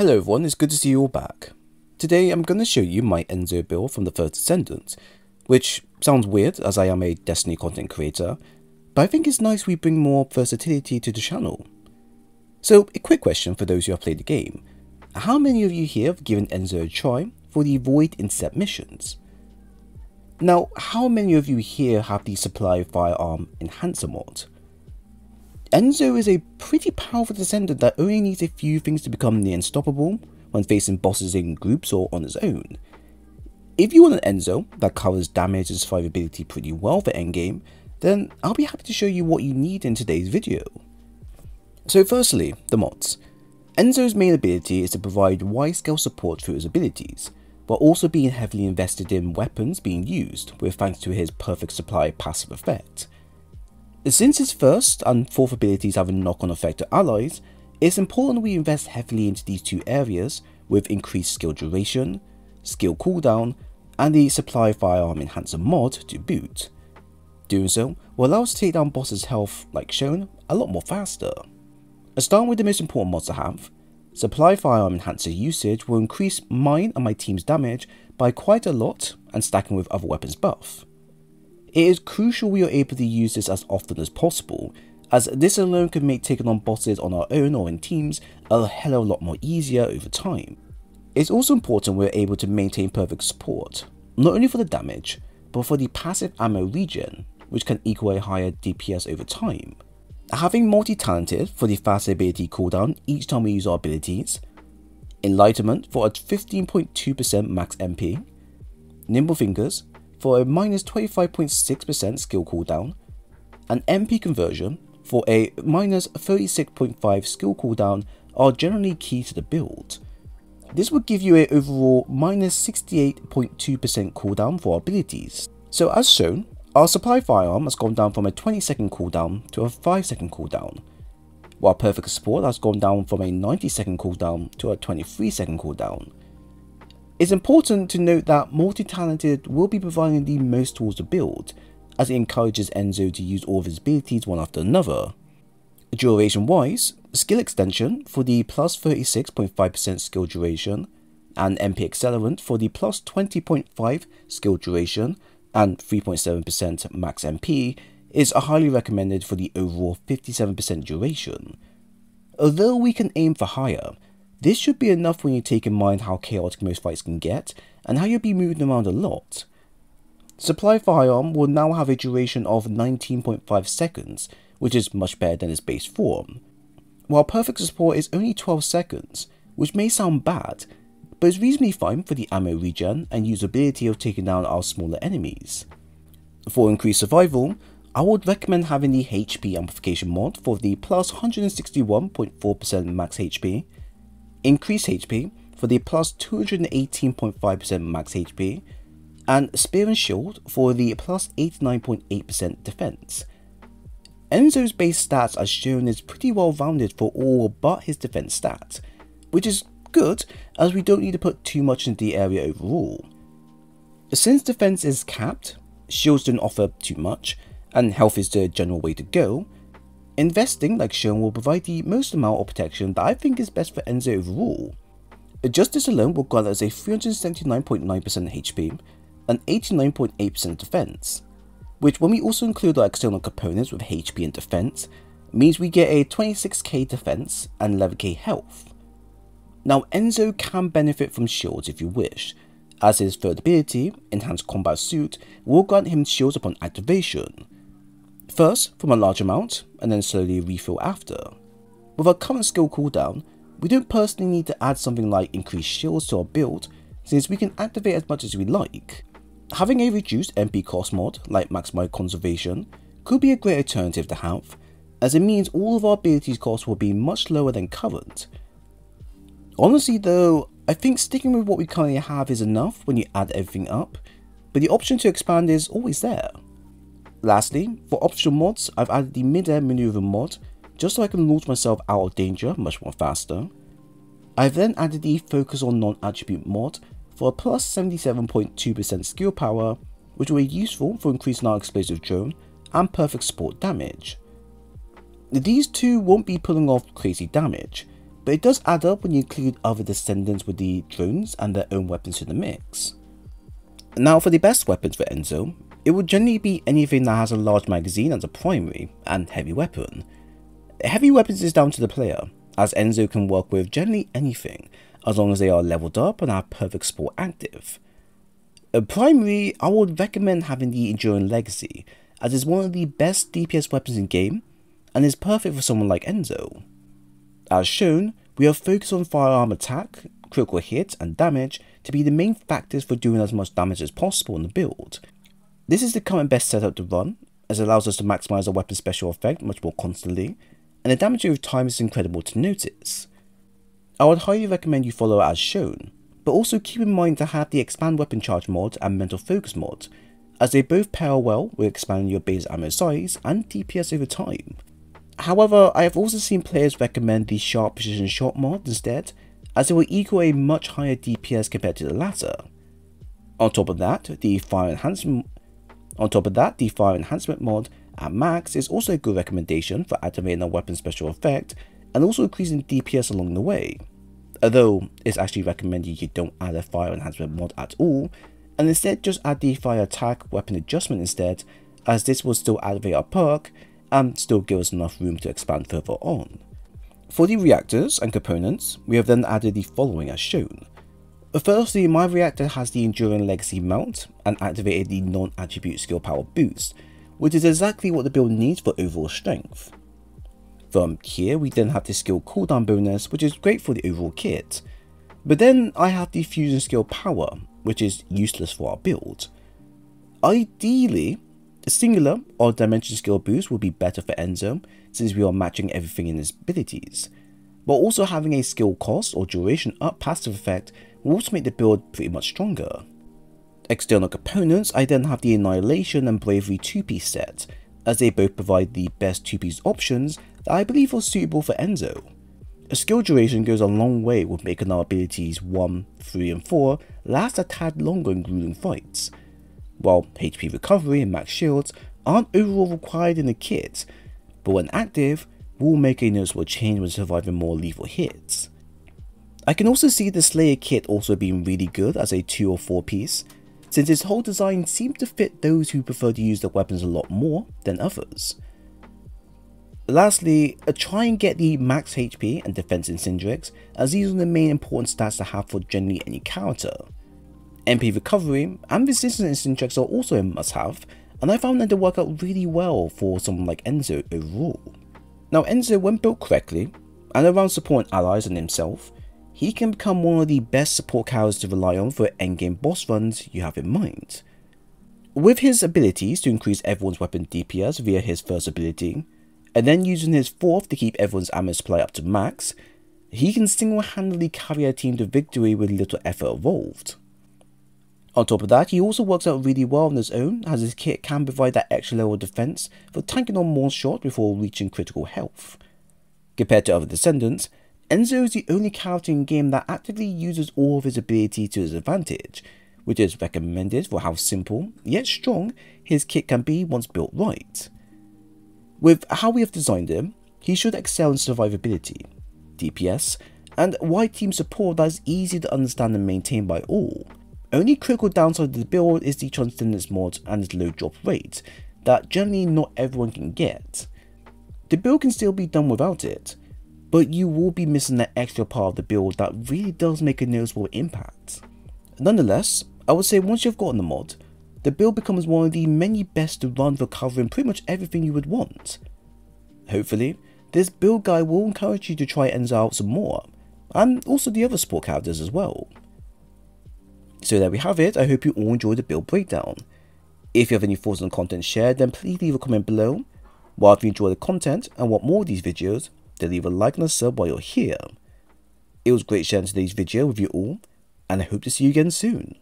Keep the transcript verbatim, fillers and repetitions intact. Hello everyone, it's good to see you all back. Today I'm going to show you my Enzo build from The First Descendant, which sounds weird as I am a Destiny content creator, but I think it's nice we bring more versatility to the channel. So a quick question for those who have played the game, how many of you here have given Enzo a try for the Void Intercept missions? Now how many of you here have the Supply Firearm Enhancer mod? Enzo is a pretty powerful descendant that only needs a few things to become near unstoppable when facing bosses in groups or on his own. If you want an Enzo that covers damage and survivability pretty well for endgame, then I'll be happy to show you what you need in today's video. So firstly, the mods. Enzo's main ability is to provide wide scale support through his abilities, while also being heavily invested in weapons being used with thanks to his Perfect Supply passive effect. Since his first and fourth abilities have a knock-on effect to allies, it's important we invest heavily into these two areas with increased skill duration, skill cooldown, and the Supply Firearm Enhancer mod to boot. Doing so will allow us to take down bosses' health, like shown, a lot more faster. Starting with the most important mods to have, Supply Firearm Enhancer usage will increase mine and my team's damage by quite a lot and stacking with other weapons buff. It is crucial we are able to use this as often as possible, as this alone could make taking on bosses on our own or in teams a hell of a lot more easier over time. It's also important we are able to maintain perfect support, not only for the damage, but for the passive ammo regen, which can equal a higher D P S over time. Having Multi-Talented for the fast ability cooldown each time we use our abilities, Enlightenment for a fifteen point two percent max M P, Nimble Fingers for a minus twenty-five point six percent skill cooldown, and M P Conversion for a minus thirty-six point five percent skill cooldown are generally key to the build. This would give you an overall minus sixty-eight point two percent cooldown for our abilities. So as shown, our Supply Firearm has gone down from a twenty second cooldown to a five second cooldown, while Perfect Support has gone down from a ninety second cooldown to a twenty-three second cooldown. It's important to note that Multi-Talented will be providing the most tools to build, as it encourages Enzo to use all of his abilities one after another. Duration wise, Skill Extension for the plus thirty-six point five percent skill duration, and M P Accelerant for the plus twenty point five percent skill duration and three point seven percent max M P is highly recommended for the overall fifty-seven percent duration. Although we can aim for higher, this should be enough when you take in mind how chaotic most fights can get and how you'll be moving around a lot. Supply Firearm will now have a duration of nineteen point five seconds, which is much better than its base form, while Perfect Support is only twelve seconds, which may sound bad, but is reasonably fine for the ammo regen and usability of taking down our smaller enemies. For increased survival, I would recommend having the H P Amplification mod for the plus one hundred sixty-one point four percent max H P, Increase H P for the plus two hundred eighteen point five percent max H P, and Spear and Shield for the plus eighty-nine point eight percent defense. Enzo's base stats as shown is pretty well rounded for all but his defense stat, which is good as we don't need to put too much into the area overall. Since defense is capped, shields don't offer too much, and health is the general way to go, investing like shown will provide the most amount of protection that I think is best for Enzo overall. Just this alone will grant us a three hundred seventy-nine point nine percent H P and eighty-nine point eight percent defense, which when we also include our external components with H P and defense, means we get a twenty-six K defense and eleven K health. Now Enzo can benefit from shields if you wish, as his third ability, Enhanced Combat Suit, will grant him shields upon activation. First from a large amount, and then slowly refill after. With our current skill cooldown, we don't personally need to add something like increased shields to our build, since we can activate as much as we like. Having a reduced M P cost mod like Maximize Conservation could be a great alternative to have, as it means all of our abilities costs will be much lower than current. Honestly though, I think sticking with what we currently have is enough when you add everything up, but the option to expand is always there. Lastly, for optional mods, I've added the mid-air maneuver mod just so I can launch myself out of danger much more faster. I've then added the focus on non-attribute mod for a plus seventy-seven point two percent skill power, which will be useful for increasing our explosive drone and perfect support damage. These two won't be pulling off crazy damage, but it does add up when you include other descendants with the drones and their own weapons in the mix. Now for the best weapons for Enzo, it would generally be anything that has a large magazine as a primary and heavy weapon. Heavy weapons is down to the player, as Enzo can work with generally anything, as long as they are leveled up and have perfect support active. A primary, I would recommend having the Enduring Legacy, as it's one of the best D P S weapons in game and is perfect for someone like Enzo. As shown, we are focused on firearm attack, critical hit and damage to be the main factors for doing as much damage as possible in the build. This is the current best setup to run, as it allows us to maximise our weapon's special effect much more constantly, and the damage over time is incredible to notice. I would highly recommend you follow as shown, but also keep in mind to have the Expand Weapon Charge mod and Mental Focus mod, as they both pair well with expanding your base ammo size and D P S over time. However, I have also seen players recommend the Sharp Precision Shot mod instead, as it will equal a much higher D P S compared to the latter. On top of that, the Fire Enhancement, on top of that, the Fire Enhancement mod at max is also a good recommendation for activating a weapon's special effect and also increasing D P S along the way. Although it's actually recommended you don't add a Fire Enhancement mod at all, and instead just add the Fire Attack Weapon Adjustment instead, as this will still activate our perk and still give us enough room to expand further on. For the reactors and components, we have then added the following as shown. Firstly, my reactor has the Enduring Legacy mount and activated the non-attribute skill power boost, which is exactly what the build needs for overall strength. From here, we then have the skill cooldown bonus, which is great for the overall kit. But then I have the fusion skill power, which is useless for our build. Ideally, a singular or dimension skill boost would be better for Enzo, since we are matching everything in his abilities. But also having a skill cost or duration up passive effect will also make the build pretty much stronger. External components, I then have the Annihilation and Bravery two piece set, as they both provide the best two piece options that I believe are suitable for Enzo. A skill duration goes a long way with making our abilities one, three and four last a tad longer in grueling fights, while H P recovery and max shields aren't overall required in the kit, but when active, will make a noticeable change when surviving more lethal hits. I can also see the Slayer kit also being really good as a two or four piece, since its whole design seems to fit those who prefer to use their weapons a lot more than others. Lastly, try and get the max H P and defense in Syndrix, as these are the main important stats to have for generally any character. M P recovery and resistance in Syndrix are also a must-have, and I found them to work out really well for someone like Enzo overall. Now Enzo, when built correctly, and around supporting allies and himself, he can become one of the best support characters to rely on for endgame boss runs you have in mind. With his abilities to increase everyone's weapon D P S via his first ability, and then using his fourth to keep everyone's ammo supply up to max, he can single-handedly carry a team to victory with little effort involved. On top of that, he also works out really well on his own, as his kit can provide that extra level of defense for tanking on more shots before reaching critical health. Compared to other descendants, Enzo is the only character in game that actively uses all of his ability to his advantage, which is recommended for how simple, yet strong, his kit can be once built right. With how we have designed him, he should excel in survivability, D P S, and wide team support that is easy to understand and maintain by all. Only critical downside of the build is the Transcendence mod and its low drop rate, that generally not everyone can get. The build can still be done without it, but you will be missing that extra part of the build that really does make a noticeable impact. Nonetheless, I would say once you've gotten the mod, the build becomes one of the many best to run for covering pretty much everything you would want. Hopefully, this build guide will encourage you to try Enzo out some more, and also the other support characters as well. So there we have it, I hope you all enjoyed the build breakdown. If you have any thoughts on the content shared, then please leave a comment below. While if you enjoy the content and want more of these videos, then leave a like and a sub while you're here. It was great sharing today's video with you all, and I hope to see you again soon.